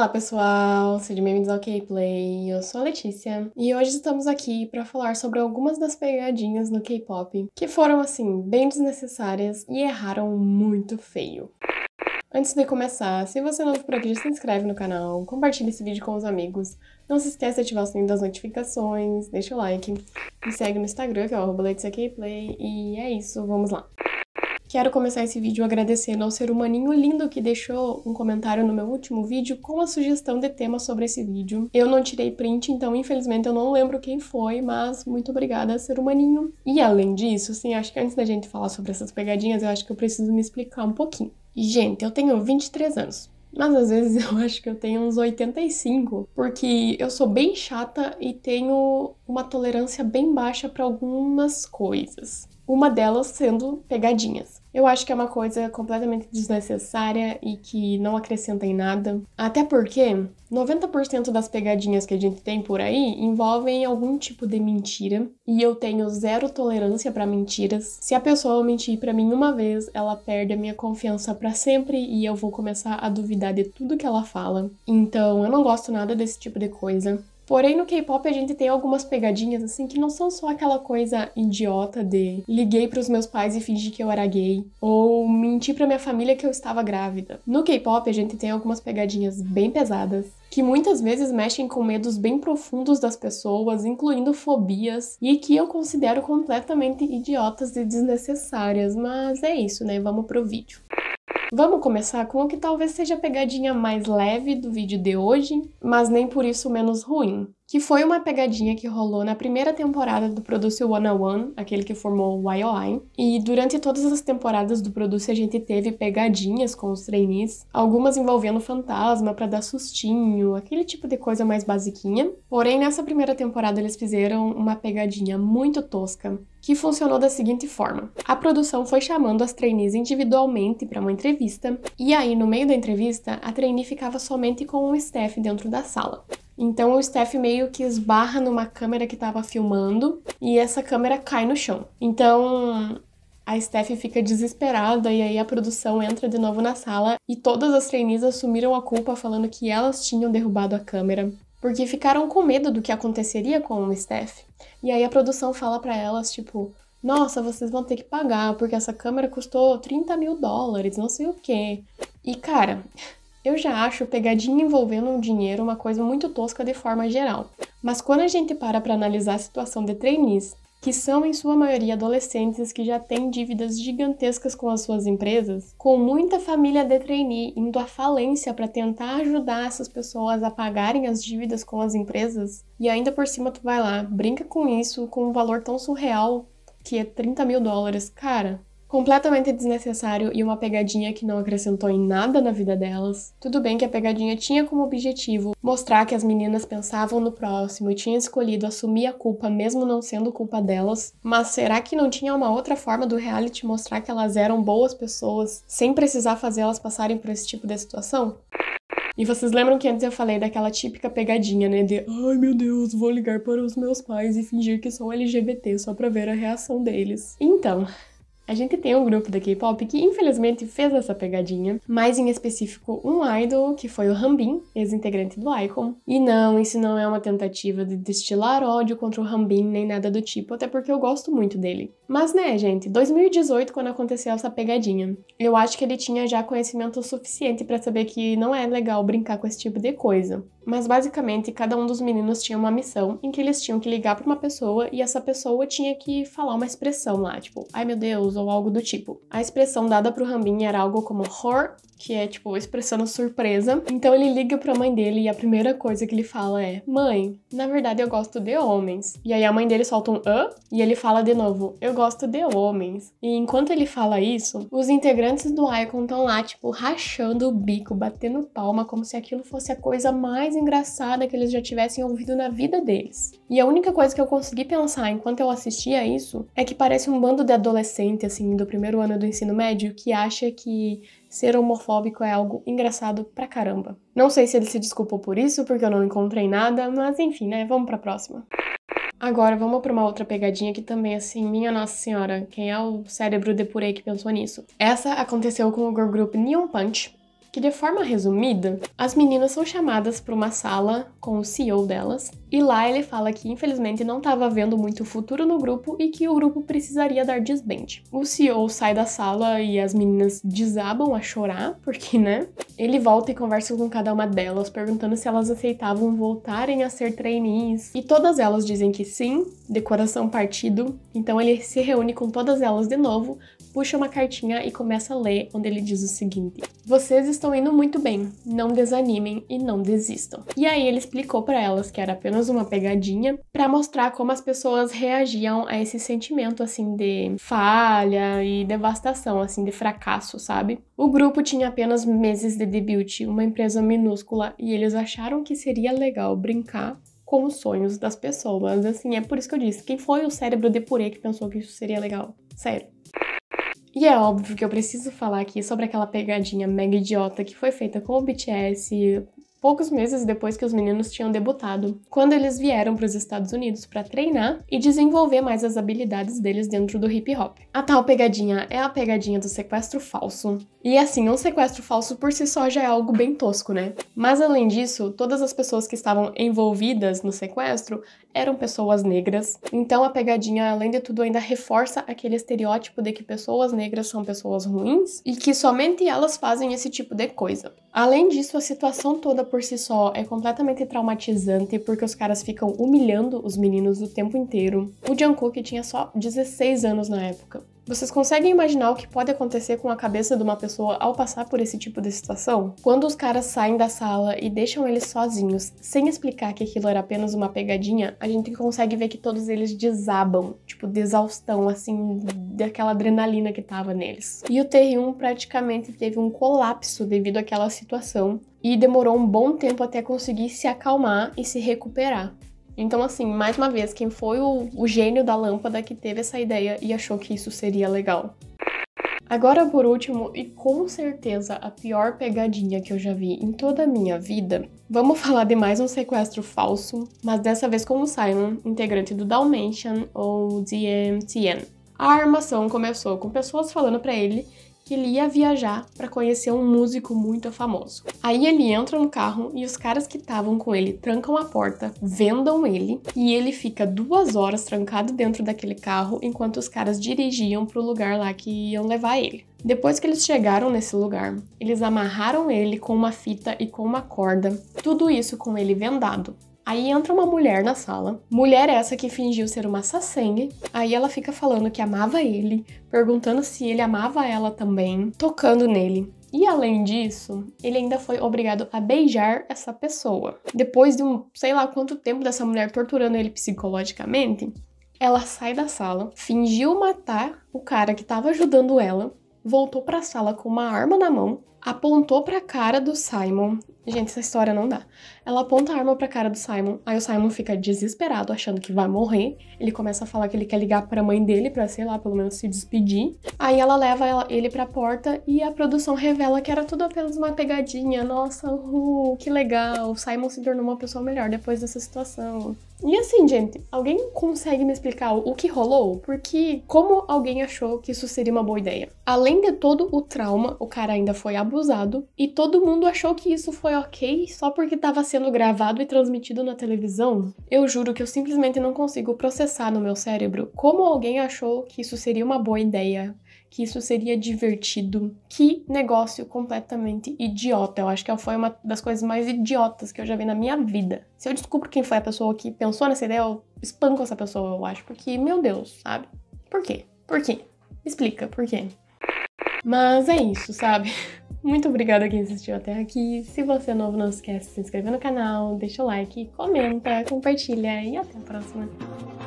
Olá pessoal, sejam bem-vindos ao K-Play, eu sou a Letícia e hoje estamos aqui para falar sobre algumas das pegadinhas no K-Pop que foram, assim, bem desnecessárias e erraram muito feio. Antes de começar, se você é novo por aqui, já se inscreve no canal, compartilha esse vídeo com os amigos, não se esquece de ativar o sininho das notificações, deixa o like, me segue no Instagram, que é o @LeticiaKplay, e é isso, vamos lá! Quero começar esse vídeo agradecendo ao ser humaninho lindo que deixou um comentário no meu último vídeo com a sugestão de tema sobre esse vídeo. Eu não tirei print, então infelizmente eu não lembro quem foi, mas muito obrigada, ser humaninho. E além disso, sim, acho que antes da gente falar sobre essas pegadinhas, eu acho que eu preciso me explicar um pouquinho. Gente, eu tenho 23 anos. Mas às vezes eu acho que eu tenho uns 85, porque eu sou bem chata e tenho uma tolerância bem baixa para algumas coisas. Uma delas sendo pegadinhas. Eu acho que é uma coisa completamente desnecessária e que não acrescenta em nada. Até porque 90% das pegadinhas que a gente tem por aí envolvem algum tipo de mentira. E eu tenho zero tolerância para mentiras. Se a pessoa mentir para mim uma vez, ela perde a minha confiança para sempre e eu vou começar a duvidar de tudo que ela fala. Então eu não gosto nada desse tipo de coisa. Porém, no K-pop a gente tem algumas pegadinhas, assim, que não são só aquela coisa idiota de liguei pros meus pais e fingi que eu era gay, ou menti pra minha família que eu estava grávida. No K-pop a gente tem algumas pegadinhas bem pesadas, que muitas vezes mexem com medos bem profundos das pessoas, incluindo fobias, e que eu considero completamente idiotas e desnecessárias, mas é isso, né? Vamos pro vídeo. Vamos começar com o que talvez seja a pegadinha mais leve do vídeo de hoje, mas nem por isso menos ruim, que foi uma pegadinha que rolou na primeira temporada do Produce 101, aquele que formou o I.O.I, e durante todas as temporadas do Produce a gente teve pegadinhas com os trainees, algumas envolvendo fantasma pra dar sustinho, aquele tipo de coisa mais basiquinha. Porém, nessa primeira temporada eles fizeram uma pegadinha muito tosca, que funcionou da seguinte forma. A produção foi chamando as trainees individualmente para uma entrevista, e aí no meio da entrevista, a trainee ficava somente com o staff dentro da sala. Então o staff meio que esbarra numa câmera que estava filmando, e essa câmera cai no chão. Então a Steph fica desesperada e aí a produção entra de novo na sala, e todas as trainees assumiram a culpa falando que elas tinham derrubado a câmera, porque ficaram com medo do que aconteceria com o Steph. E aí a produção fala pra elas, tipo, nossa, vocês vão ter que pagar, porque essa câmera custou 30 mil dólares, não sei o quê. E, cara, eu já acho pegadinha envolvendo o dinheiro uma coisa muito tosca de forma geral. Mas quando a gente para pra analisar a situação de trainees, que são em sua maioria adolescentes que já têm dívidas gigantescas com as suas empresas, com muita família de trainee indo à falência para tentar ajudar essas pessoas a pagarem as dívidas com as empresas, e ainda por cima tu vai lá, brinca com isso, com um valor tão surreal que é 30 mil dólares, cara. Completamente desnecessário e uma pegadinha que não acrescentou em nada na vida delas. Tudo bem que a pegadinha tinha como objetivo mostrar que as meninas pensavam no próximo e tinham escolhido assumir a culpa mesmo não sendo culpa delas, mas será que não tinha uma outra forma do reality mostrar que elas eram boas pessoas sem precisar fazer elas passarem por esse tipo de situação? E vocês lembram que antes eu falei daquela típica pegadinha, né, de ai meu Deus, vou ligar para os meus pais e fingir que sou LGBT só pra ver a reação deles. Então, a gente tem um grupo da K-Pop que infelizmente fez essa pegadinha, mas em específico um idol, que foi o Hanbin, ex-integrante do iKON. E não, isso não é uma tentativa de destilar ódio contra o Hanbin nem nada do tipo, até porque eu gosto muito dele. Mas né, gente, 2018 quando aconteceu essa pegadinha, eu acho que ele tinha já conhecimento suficiente pra saber que não é legal brincar com esse tipo de coisa. Mas basicamente cada um dos meninos tinha uma missão em que eles tinham que ligar pra uma pessoa e essa pessoa tinha que falar uma expressão lá, tipo, ai meu Deus, ou algo do tipo. A expressão dada pro Hanbin era algo como horror, que é tipo expressando surpresa. Então ele liga pra mãe dele e a primeira coisa que ele fala é: mãe, na verdade eu gosto de homens. E aí a mãe dele solta um hã? E ele fala de novo, eu gosto de homens. E enquanto ele fala isso, os integrantes do iKON estão lá tipo rachando o bico, batendo palma, como se aquilo fosse a coisa mais engraçada que eles já tivessem ouvido na vida deles. E a única coisa que eu consegui pensar enquanto eu assistia isso é que parece um bando de adolescente assim, do primeiro ano do ensino médio, que acha que ser homofóbico é algo engraçado pra caramba. Não sei se ele se desculpou por isso, porque eu não encontrei nada, mas enfim, né? Vamos pra próxima. Agora vamos pra uma outra pegadinha que também, assim, minha nossa senhora, quem é o cérebro de purê que pensou nisso? Essa aconteceu com o girl group Neon Punch, que de forma resumida, as meninas são chamadas para uma sala com o CEO delas, e lá ele fala que infelizmente não estava vendo muito futuro no grupo e que o grupo precisaria dar desband. O CEO sai da sala e as meninas desabam a chorar, porque né? Ele volta e conversa com cada uma delas, perguntando se elas aceitavam voltarem a ser trainees, e todas elas dizem que sim, de coração partido. Então ele se reúne com todas elas de novo, puxa uma cartinha e começa a ler, onde ele diz o seguinte: vocês estão indo muito bem, não desanimem e não desistam. E aí ele explicou para elas que era apenas uma pegadinha para mostrar como as pessoas reagiam a esse sentimento assim de falha e devastação, assim de fracasso, sabe? O grupo tinha apenas meses de debut, uma empresa minúscula, e eles acharam que seria legal brincar com os sonhos das pessoas. Assim, é por isso que eu disse, quem foi o cérebro de purê que pensou que isso seria legal? Sério. E é óbvio que eu preciso falar aqui sobre aquela pegadinha mega idiota que foi feita com o BTS poucos meses depois que os meninos tinham debutado, quando eles vieram para os Estados Unidos para treinar e desenvolver mais as habilidades deles dentro do hip hop. A tal pegadinha é a pegadinha do sequestro falso. E assim, um sequestro falso por si só já é algo bem tosco, né? Mas além disso, todas as pessoas que estavam envolvidas no sequestro eram pessoas negras. Então a pegadinha, além de tudo, ainda reforça aquele estereótipo de que pessoas negras são pessoas ruins e que somente elas fazem esse tipo de coisa. Além disso, a situação toda por si só é completamente traumatizante, porque os caras ficam humilhando os meninos o tempo inteiro. O Jungkook tinha só 16 anos na época. Vocês conseguem imaginar o que pode acontecer com a cabeça de uma pessoa ao passar por esse tipo de situação? Quando os caras saem da sala e deixam eles sozinhos, sem explicar que aquilo era apenas uma pegadinha, a gente consegue ver que todos eles desabam, tipo, de exaustão, assim, daquela adrenalina que tava neles. E o TR1 praticamente teve um colapso devido àquela situação, e demorou um bom tempo até conseguir se acalmar e se recuperar. Então, assim, mais uma vez, quem foi o gênio da lâmpada que teve essa ideia e achou que isso seria legal? Agora, por último, e com certeza a pior pegadinha que eu já vi em toda a minha vida, vamos falar de mais um sequestro falso, mas dessa vez com o Simon, integrante do Dalmatian, ou DMTN. A armação começou com pessoas falando pra ele que ele ia viajar para conhecer um músico muito famoso. Aí ele entra no carro e os caras que estavam com ele trancam a porta, vendam ele, e ele fica 2 horas trancado dentro daquele carro enquanto os caras dirigiam pro lugar lá que iam levar ele. Depois que eles chegaram nesse lugar, eles amarraram ele com uma fita e com uma corda, tudo isso com ele vendado. Aí entra uma mulher na sala, mulher essa que fingiu ser uma sassangue, aí ela fica falando que amava ele, perguntando se ele amava ela também, tocando nele. E além disso, ele ainda foi obrigado a beijar essa pessoa. Depois de um sei lá quanto tempo dessa mulher torturando ele psicologicamente, ela sai da sala, fingiu matar o cara que estava ajudando ela, voltou pra sala com uma arma na mão, apontou pra cara do Simon. Gente, essa história não dá. Ela aponta a arma pra cara do Simon, aí o Simon fica desesperado, achando que vai morrer. Ele começa a falar que ele quer ligar pra mãe dele pra, sei lá, pelo menos se despedir. Aí ela leva ele pra porta e a produção revela que era tudo apenas uma pegadinha. Nossa, que legal. O Simon se tornou uma pessoa melhor depois dessa situação. E assim, gente, alguém consegue me explicar o que rolou? Porque como alguém achou que isso seria uma boa ideia? Além de todo o trauma, o cara ainda foi abusado e todo mundo achou que isso foi ok só porque estava sendo gravado e transmitido na televisão? Eu juro que eu simplesmente não consigo processar no meu cérebro como alguém achou que isso seria uma boa ideia, que isso seria divertido. Que negócio completamente idiota. Eu acho que foi uma das coisas mais idiotas que eu já vi na minha vida. Se eu descubro quem foi a pessoa que pensou nessa ideia, eu espanco essa pessoa, eu acho. Porque, meu Deus, sabe? Por quê? Por quê? Explica, por quê? Mas é isso, sabe? Muito obrigada quem assistiu até aqui. Se você é novo, não esquece de se inscrever no canal, deixa o like, comenta, compartilha e até a próxima.